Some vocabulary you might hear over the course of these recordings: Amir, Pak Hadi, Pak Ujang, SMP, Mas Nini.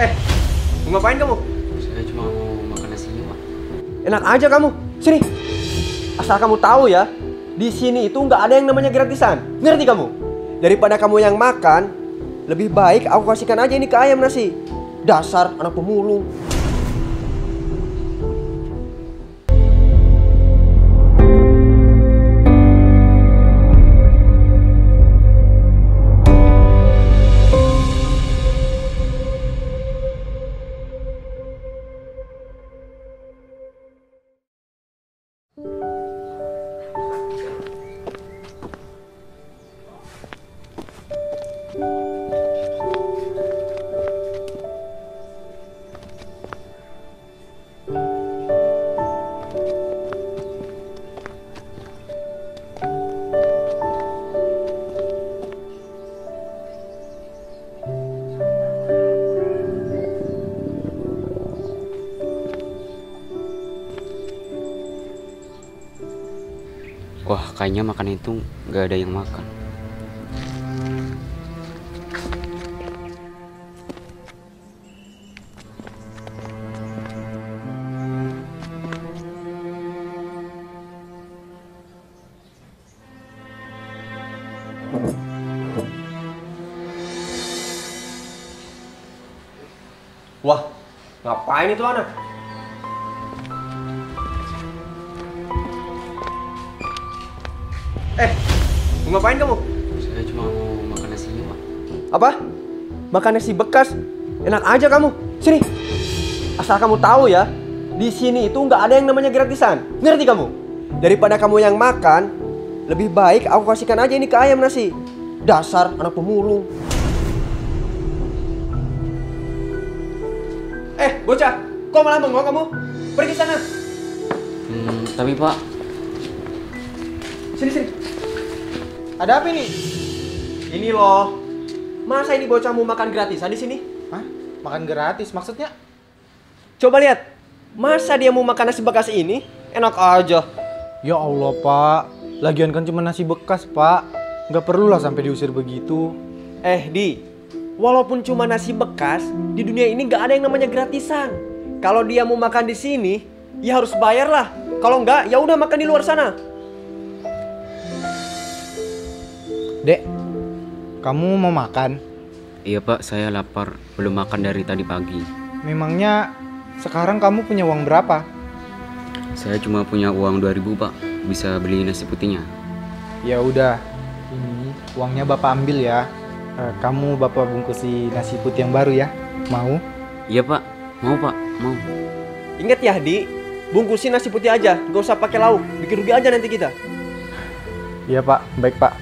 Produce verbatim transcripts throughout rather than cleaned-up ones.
Eh, mau ngapain kamu? Saya cuma mau makan nasi Pak. Enak aja kamu. Sini. Asal kamu tahu ya, di sini itu nggak ada yang namanya gratisan. Ngerti kamu? Daripada kamu yang makan, lebih baik aku kasihkan aja ini ke ayam nasi. Dasar anak pemulung. Wah, kayaknya makan itu nggak ada yang makan. Wah, ngapain itu anak? Eh, mau ngapain kamu? Saya cuma mau makan nasi Pak. Apa? Makan nasi bekas? Enak aja kamu. Sini. Asal kamu tahu ya, di sini itu nggak ada yang namanya gratisan. Ngerti kamu? Daripada kamu yang makan, lebih baik aku kasihkan aja ini ke ayam nasi. Dasar anak pemulung. Eh, bocah, kok malah bengong kamu? Pergi sana. Hmm, tapi Pak. Sini, sini. Ada apa ini? Ini loh. Masa ini bocah mau makan gratisan di sini? Hah? Makan gratis maksudnya? Coba lihat. Masa dia mau makan nasi bekas ini? Enak aja. Ya Allah, Pak. Lagian kan cuma nasi bekas, Pak. Nggak perlulah sampai diusir begitu. Eh, Di. Walaupun cuma nasi bekas, di dunia ini nggak ada yang namanya gratisan. Kalau dia mau makan di sini, ya harus bayar lah. Kalau nggak, ya udah makan di luar sana. Dek, kamu mau makan? Iya Pak, saya lapar. Belum makan dari tadi pagi. Memangnya sekarang kamu punya uang berapa? Saya cuma punya uang dua ribu Pak. Bisa beli nasi putihnya. Ya udah, ini uangnya Bapak ambil ya. Kamu Bapak bungkusi nasi putih yang baru ya. Mau? Iya Pak, mau Pak, mau. Ingat ya Di, bungkusi nasi putih aja. Gak usah pakai lauk, bikin rugi aja nanti kita. Iya Pak, baik Pak.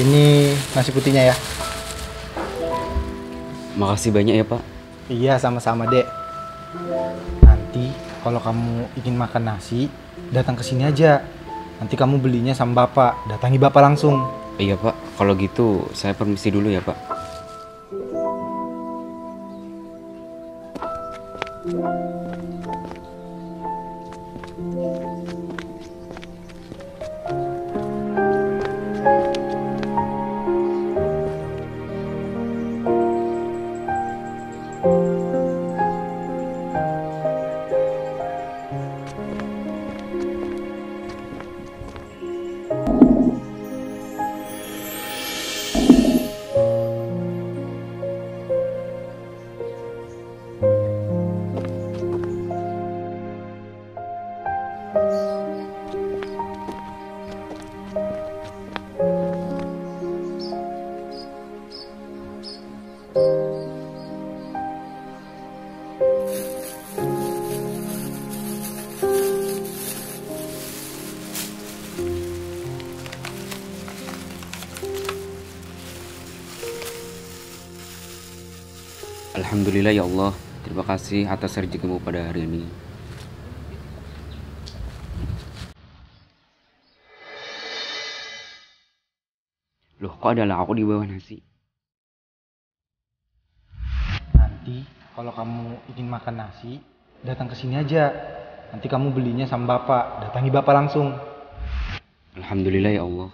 Ini nasi putihnya ya. Makasih banyak ya Pak. Iya, sama-sama Dek. Nanti kalau kamu ingin makan nasi, datang ke sini aja. Nanti kamu belinya sama Bapak. Datangi Bapak langsung. Iya Pak, kalau gitu saya permisi dulu ya Pak. Alhamdulillah ya Allah, terima kasih atas rezekimu pada hari ini. Loh, kok ada lauk di bawah nasi? Nanti kalau kamu ingin makan nasi, datang ke sini aja. Nanti kamu belinya sama bapak, datangi bapak langsung. Alhamdulillah ya Allah.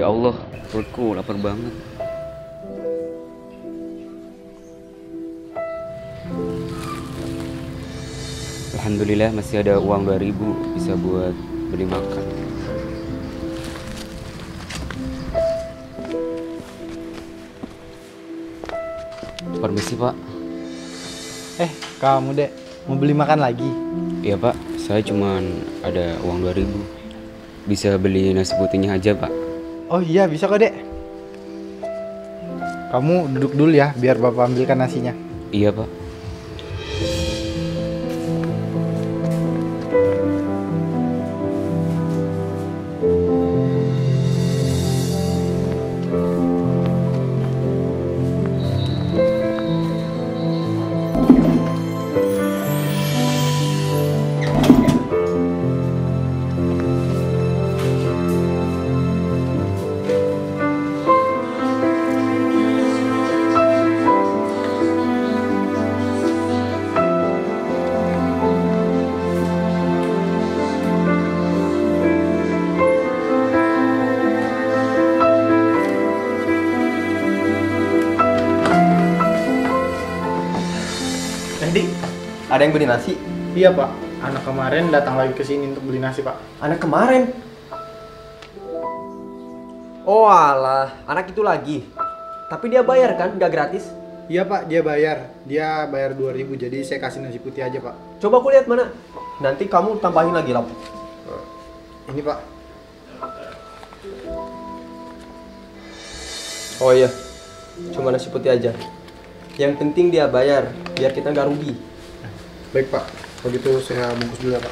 Ya Allah, perutku lapar banget. Alhamdulillah masih ada uang dua ribu bisa buat beli makan. Permisi Pak. Eh, kamu Dek, mau beli makan lagi? Iya Pak, saya cuman ada uang dua ribu. Bisa beli nasi putihnya aja Pak. Oh iya, bisa kok Dek. Kamu duduk dulu ya, biar bapak ambilkan nasinya. Iya Pak. Ada yang beli nasi? Iya Pak, anak kemarin datang lagi ke sini untuk beli nasi Pak. Anak kemarin? Oh alah, anak itu lagi. Tapi dia bayar kan, nggak gratis? Iya Pak, dia bayar. Dia bayar dua ribu, jadi saya kasih nasi putih aja Pak. Coba aku lihat mana. Nanti kamu tambahin lagi lampu. Ini Pak. Oh iya, cuma nasi putih aja. Yang penting dia bayar, biar kita nggak rugi. Baik Pak, kalau gitu saya bungkus dulu ya Pak.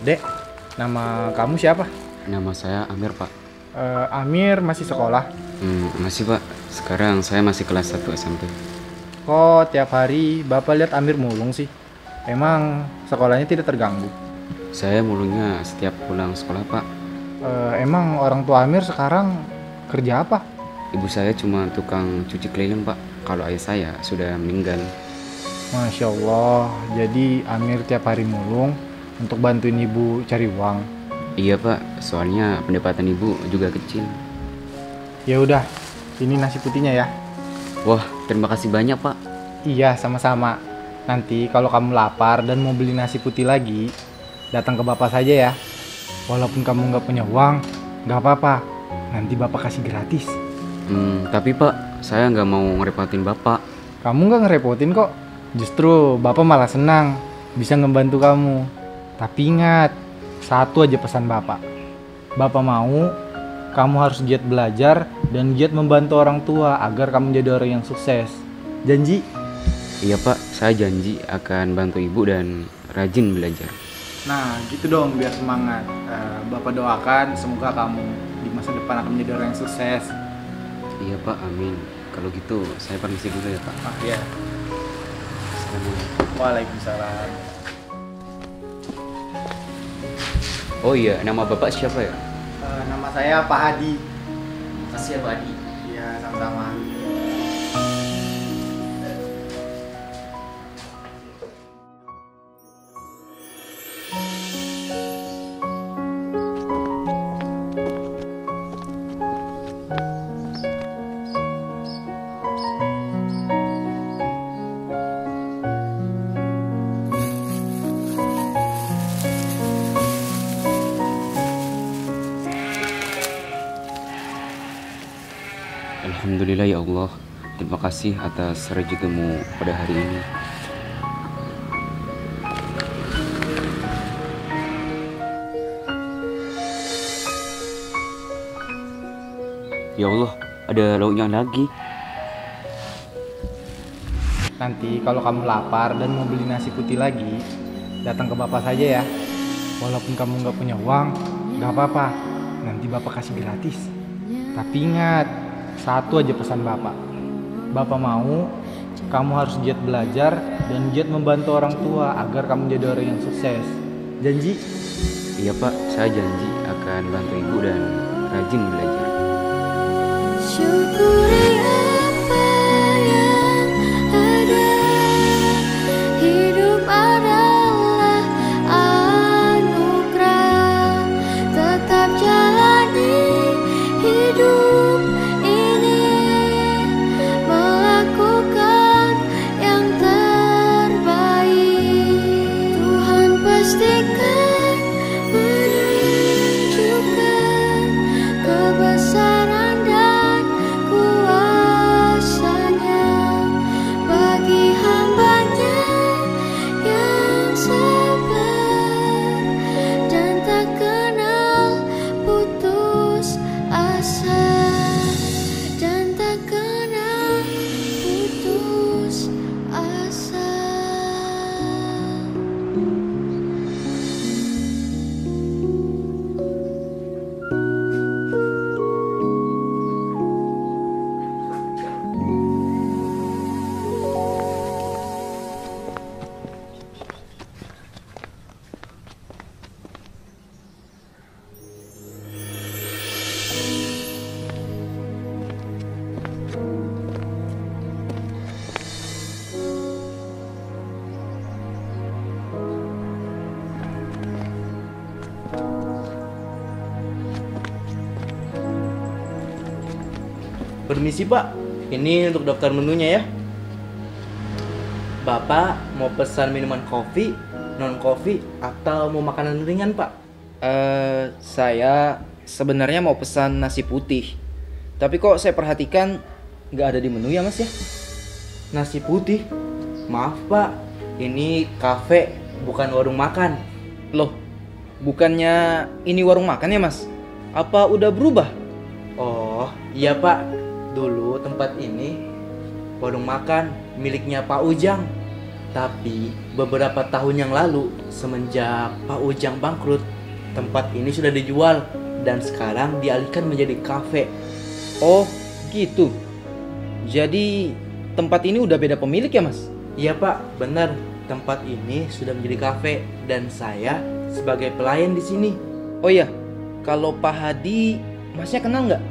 Dek, nama kamu siapa? Nama saya Amir Pak. Uh, Amir masih sekolah? Hmm, masih Pak, sekarang saya masih kelas satu S M P. Kok tiap hari Bapak lihat Amir mulung sih? Emang sekolahnya tidak terganggu? Saya mulungnya setiap pulang sekolah Pak. e, Emang orang tua Amir sekarang kerja apa? Ibu saya cuma tukang cuci keliling Pak. Kalau ayah saya sudah meninggal. Masya Allah, jadi Amir tiap hari mulung untuk bantuin ibu cari uang? Iya Pak, soalnya pendapatan ibu juga kecil. Ya udah, ini nasi putihnya ya. Wah, terima kasih banyak Pak. Iya, sama-sama. Nanti kalau kamu lapar dan mau beli nasi putih lagi, datang ke Bapak saja ya. Walaupun kamu nggak punya uang, nggak apa-apa. Nanti Bapak kasih gratis. Hmm, tapi Pak, saya nggak mau ngerepotin Bapak. Kamu nggak ngerepotin kok. Justru Bapak malah senang bisa ngebantu kamu. Tapi ingat, satu aja pesan Bapak. Bapak mau kamu harus giat belajar dan giat membantu orang tua agar kamu jadi orang yang sukses. Janji? Iya Pak, saya janji akan bantu Ibu dan rajin belajar. Nah gitu dong, biar semangat. uh, Bapak doakan semoga kamu di masa depan akan menjadi orang yang sukses. Iya Pak, amin. Kalau gitu saya permisi dulu ya Pak. Ah, iya. Waalaikumsalam. Oh iya, nama Bapak siapa ya? Uh, nama saya Pak Hadi. Makasih ya Pak Hadi. Iya, sama-sama. Alhamdulillah ya Allah, terima kasih atas rezekimu pada hari ini. Ya Allah, ada lauknya lagi. Nanti kalau kamu lapar dan mau beli nasi putih lagi, datang ke Bapak saja ya. Walaupun kamu nggak punya uang, nggak apa-apa. Nanti Bapak kasih gratis. Tapi ingat, satu aja pesan Bapak. Bapak mau kamu harus giat belajar dan giat membantu orang tua agar kamu jadi orang yang sukses. Janji? Iya Pak, saya janji akan bantu Ibu dan rajin belajar. Syukuri apa yang ada. Hidup adalah anugerah. Tetap jalani hidup . Permisi Pak, ini untuk daftar menunya ya. Bapak mau pesan minuman kopi, non kopi, atau mau makanan ringan Pak? Uh, saya sebenarnya mau pesan nasi putih. Tapi kok saya perhatikan nggak ada di menu ya Mas ya? Nasi putih? Maaf Pak, ini kafe bukan warung makan. Loh, bukannya ini warung makan ya Mas? Apa udah berubah? Oh iya Pak. Dulu tempat ini warung makan miliknya Pak Ujang. Tapi beberapa tahun yang lalu, semenjak Pak Ujang bangkrut, tempat ini sudah dijual dan sekarang dialihkan menjadi kafe. Oh gitu. Jadi tempat ini udah beda pemilik ya Mas? Iya Pak, benar. Tempat ini sudah menjadi kafe dan saya sebagai pelayan di sini. Oh iya, kalau Pak Hadi Masnya kenal nggak?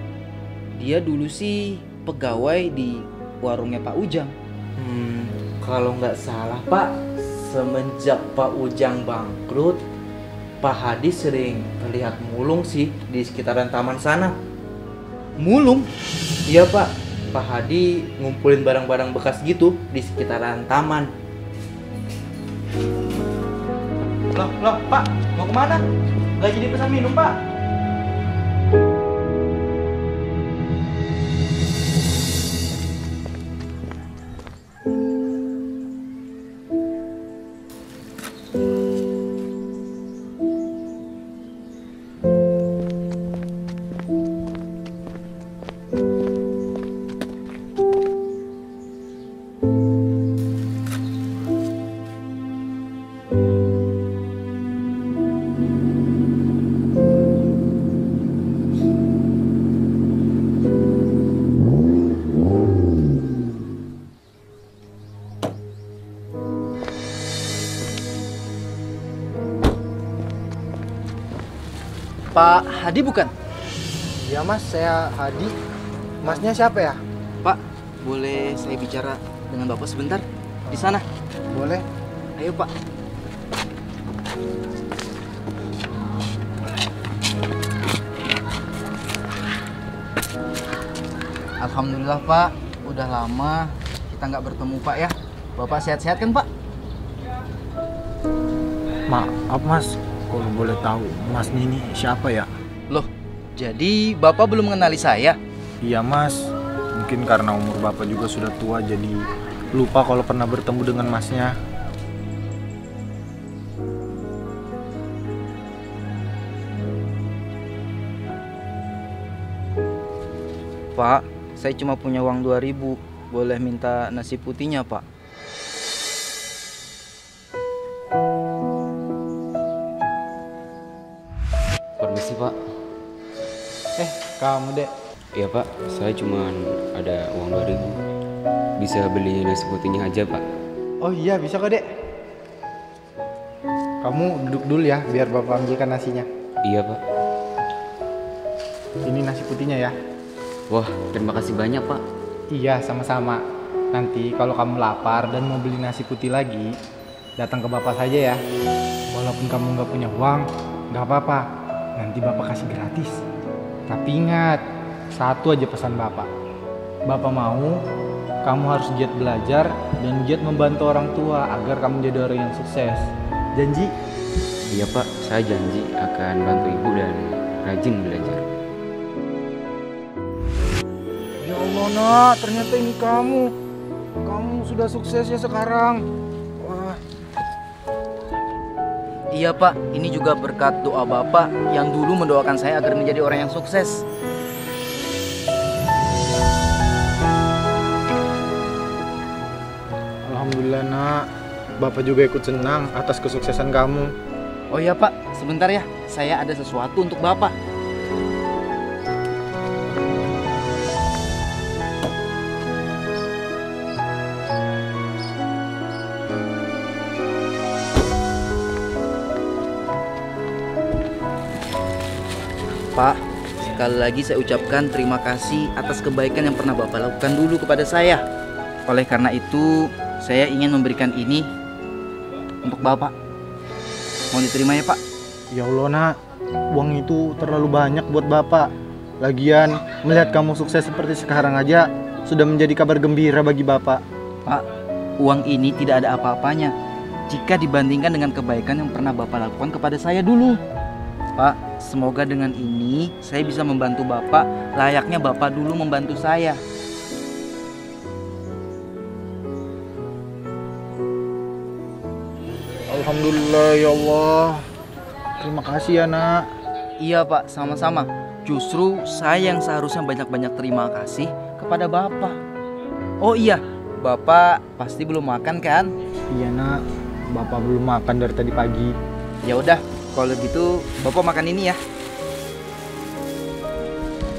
Dia dulu sih pegawai di warungnya Pak Ujang. Hmm, kalau nggak salah Pak, semenjak Pak Ujang bangkrut, Pak Hadi sering terlihat mulung sih di sekitaran taman sana. Mulung? Iya Pak, Pak Hadi ngumpulin barang-barang bekas gitu di sekitaran taman. Loh, loh Pak, mau kemana? Nggak jadi pesan minum Pak. Pak Hadi bukan? Ya mas, saya Hadi. Masnya siapa ya? Pak, boleh saya bicara dengan bapak sebentar? Di sana. Boleh. Ayo pak. Alhamdulillah pak, udah lama kita nggak bertemu pak ya. Bapak sehat-sehat kan pak? Maaf mas, kalau boleh tahu mas Nini siapa ya? Loh, jadi bapak belum mengenali saya? Iya mas, mungkin karena umur bapak juga sudah tua jadi lupa kalau pernah bertemu dengan masnya. Pak, saya cuma punya uang dua ribu, boleh minta nasi putihnya pak? Permisi pak. Eh, kamu dek? Iya pak, saya cuma ada uang dua ribu, bisa beli nasi putihnya aja pak. Oh iya, bisa kok dek. Kamu duduk dulu ya, biar bapak ambilkan nasinya. Iya pak. Ini nasi putihnya ya. Wah, terima kasih banyak pak. Iya, sama-sama. Nanti kalau kamu lapar dan mau beli nasi putih lagi, datang ke bapak saja ya. Walaupun kamu nggak punya uang, nggak apa-apa. Nanti bapak kasih gratis. Tapi ingat, satu aja pesan bapak. Bapak mau, kamu harus giat belajar dan giat membantu orang tua agar kamu jadi orang yang sukses. Janji? Iya pak, saya janji akan bantu ibu dan rajin belajar. Nona, ternyata ini kamu. Kamu sudah sukses ya sekarang. Wah. Iya pak, ini juga berkat doa bapak yang dulu mendoakan saya agar menjadi orang yang sukses. Alhamdulillah nak, bapak juga ikut senang atas kesuksesan kamu. Oh iya pak, sebentar ya, saya ada sesuatu untuk bapak. Pak, sekali lagi saya ucapkan terima kasih atas kebaikan yang pernah bapak lakukan dulu kepada saya. Oleh karena itu, saya ingin memberikan ini untuk bapak. Mau diterima ya pak? Ya Allah nak, uang itu terlalu banyak buat bapak. Lagian, melihat kamu sukses seperti sekarang aja sudah menjadi kabar gembira bagi bapak. Pak, uang ini tidak ada apa-apanya jika dibandingkan dengan kebaikan yang pernah bapak lakukan kepada saya dulu. Pak, semoga dengan ini saya bisa membantu bapak layaknya bapak dulu membantu saya. Alhamdulillah ya Allah. Terima kasih ya nak. Iya pak, sama-sama. Justru saya yang seharusnya banyak-banyak terima kasih kepada bapak. Oh iya, bapak pasti belum makan kan? Iya nak, bapak belum makan dari tadi pagi. Ya udah. Kalau gitu, bapak makan ini ya.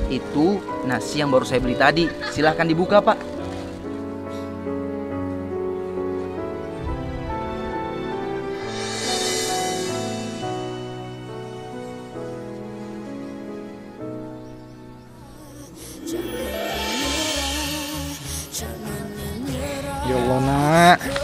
Itu nasi yang baru saya beli tadi. Silahkan dibuka, pak. Ya Allah, nak.